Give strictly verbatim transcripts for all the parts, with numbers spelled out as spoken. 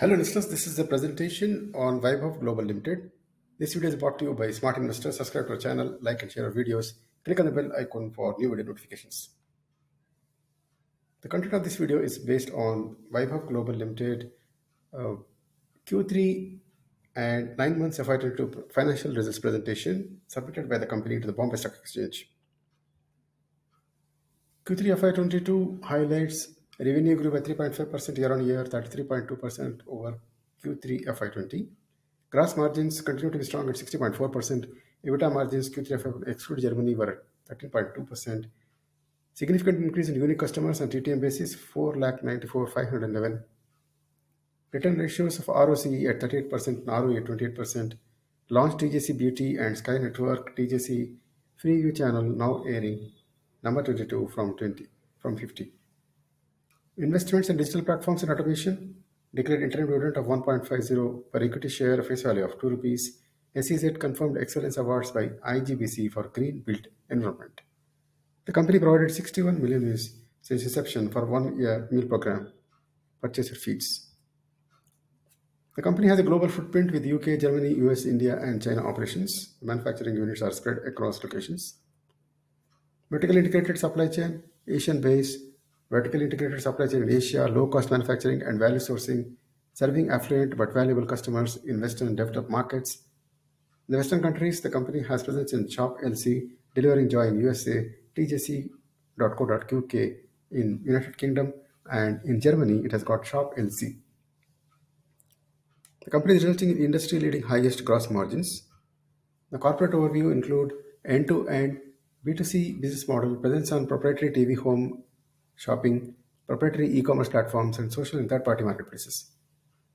Hello listeners, this is the presentation on Vaibhav Global Limited. This video is brought to you by Smart Investors. Subscribe to our channel, like and share our videos. Click on the bell icon for new video notifications. The content of this video is based on Vaibhav Global Limited uh, Q three and nine months F Y twenty-two financial results presentation submitted by the company to the Bombay Stock Exchange. Q three F Y twenty-two highlights. Revenue grew by three point five percent year-on-year, thirty-three point two percent over Q three F Y twenty. Gross margins continue to be strong at sixty point four percent. EBITDA margins Q three F Y twenty exclude Germany were at thirteen point two percent. Significant increase in unique customers on T T M basis, four lakh ninety-four thousand five hundred eleven. Return ratios of R O C E at thirty-eight percent and R O E at twenty-eight percent. Launched T J C Beauty and Sky Network T J C Free Channel, now airing number twenty-two from twenty from fifty. Investments in digital platforms and automation declared interim dividend of one point five zero per equity share, face value of two rupees. S E Z confirmed excellence awards by I G B C for green built environment. The company provided sixty-one million meals since inception for one year meal program purchased feeds. The company has a global footprint with U K, Germany, U S, India and China operations. Manufacturing units are spread across locations. Vertically integrated supply chain, Asian based. Vertically integrated supply chain in Asia, low-cost manufacturing and value sourcing, serving affluent but valuable customers in Western and developed markets. In the Western countries, the company has presence in Shop L C, Delivering Joy in U S A, T J C dot co dot U K in United Kingdom, and in Germany, it has got Shop L C. The company is resulting in industry-leading highest gross margins. The corporate overview include end-to-end B two C business model, presence on proprietary T V home shopping, proprietary e-commerce platforms, and social and third-party marketplaces.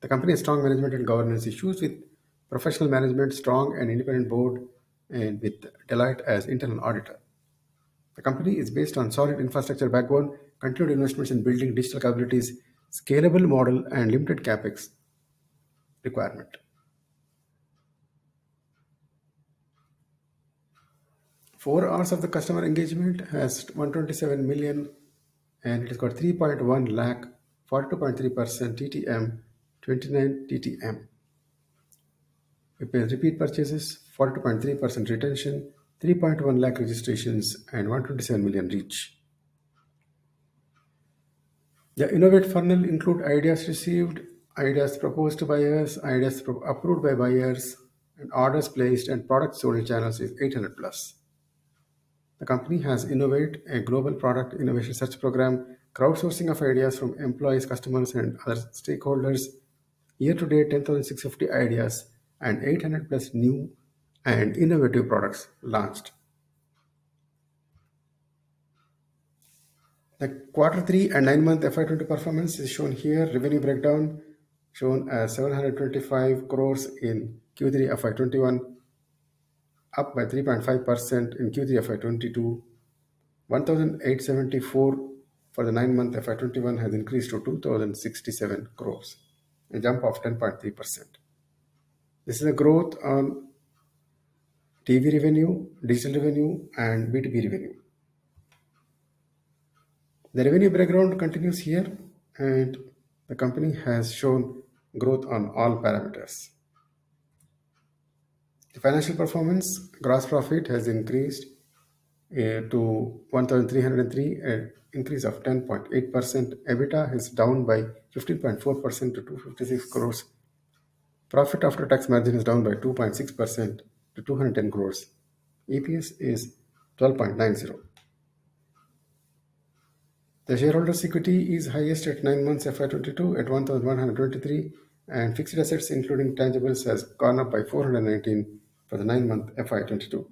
The company has strong management and governance issues with professional management, strong and independent board, and with Deloitte as internal auditor. The company is based on solid infrastructure backbone, continued investments in building digital capabilities, scalable model, and limited capex requirement. Four hours of the customer engagement has one hundred twenty-seven million. And it has got three point one lakh, forty-two point three percent T T M, twenty-nine T T M. Repeat purchases, forty-two point three percent retention, three point one lakh registrations, and one hundred twenty-seven million reach. The Innovate funnel include ideas received, ideas proposed to buyers, ideas approved by buyers, and orders placed, and products sold in channels is eight hundred plus. The company has Innovate, a global product innovation search program, crowdsourcing of ideas from employees, customers, and other stakeholders. Year to date, ten thousand six hundred fifty ideas and eight hundred plus new and innovative products launched. The quarter three and nine month F Y twenty performance is shown here. Revenue breakdown shown as seven hundred twenty-five crores in Q three F Y twenty-one. Up by three point five percent in Q three F Y twenty-two, one thousand eight hundred seventy-four for the nine month F Y twenty-one has increased to two thousand sixty-seven crores, a jump of ten point three percent. This is a growth on T V revenue, digital revenue, and B two B revenue. The revenue background continues here, and the company has shown growth on all parameters. The financial performance, gross profit has increased uh, to one thousand three hundred three, an increase of ten point eight percent. EBITDA is down by fifteen point four percent to two hundred fifty-six crores. Profit after tax margin is down by two point six percent to two hundred ten crores. E P S is twelve point nine zero. The shareholders' equity is highest at nine months F Y twenty-two at one thousand one hundred twenty-three, and fixed assets including tangibles has gone up by four hundred nineteen. For the nine month F Y twenty-two.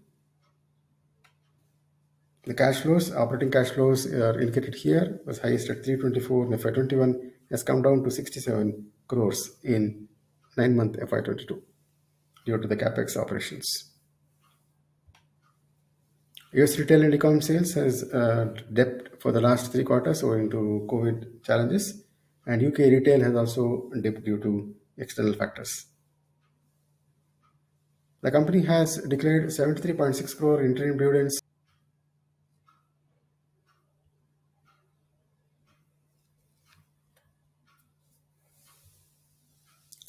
The cash flows, operating cash flows are indicated here, was highest at three hundred twenty-four in F Y twenty-one, has come down to sixty-seven crores in nine month F Y twenty-two due to the capex operations. U S retail and e-com sales has uh, dipped for the last three quarters owing to COVID challenges, and U K retail has also dipped due to external factors. The company has declared seventy-three point six crore interim dividends.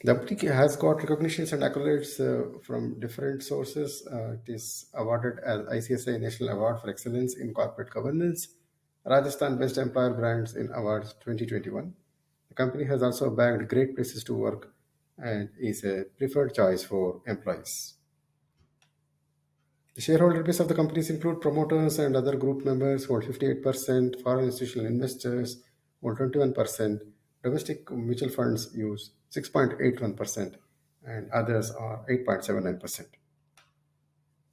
The company has got recognitions and accolades uh, from different sources. Uh, it is awarded as I C S I National Award for Excellence in Corporate Governance, Rajasthan Best Employer Brands in Awards twenty twenty-one. The company has also bagged great places to work and is a preferred choice for employees. The shareholder base of the companies include promoters and other group members who hold fifty-eight percent, foreign institutional investors hold twenty-one percent, domestic mutual funds use six point eight one percent and others are eight point seven nine percent.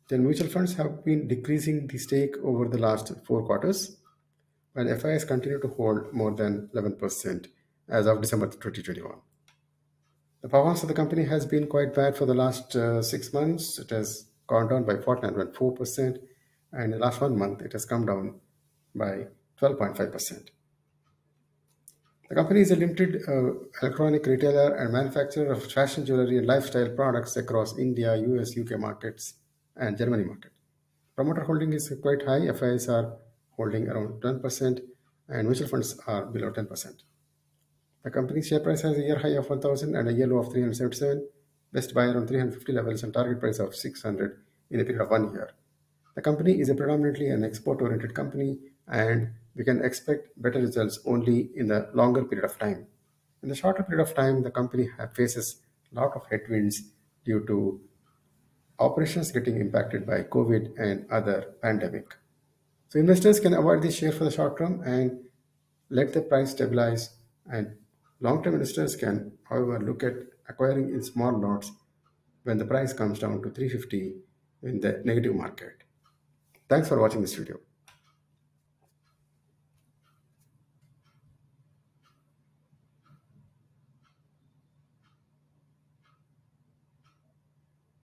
Then mutual funds have been decreasing the stake over the last four quarters, while F I Is continue to hold more than eleven percent as of December twenty twenty-one. The performance of the company has been quite bad for the last uh, six months. It has gone down by forty-nine point four percent and in the last one month it has come down by twelve point five percent. The company is a limited uh, electronic retailer and manufacturer of fashion jewelry and lifestyle products across India, U S, U K markets and Germany market. Promoter holding is quite high. F I Is are holding around ten percent and mutual funds are below ten percent. The company's share price has a year high of one thousand and a year low of three hundred seventy-seven, best buy around three hundred fifty levels and target price of six hundred in a period of one year. The company is a predominantly an export-oriented company and we can expect better results only in the longer period of time. In the shorter period of time, the company faces a lot of headwinds due to operations getting impacted by COVID and other pandemic. So investors can avoid this share for the short term and let the price stabilize, and long-term investors can, however, look at acquiring in small lots when the price comes down to three fifty in the negative market. Thanks for watching this video.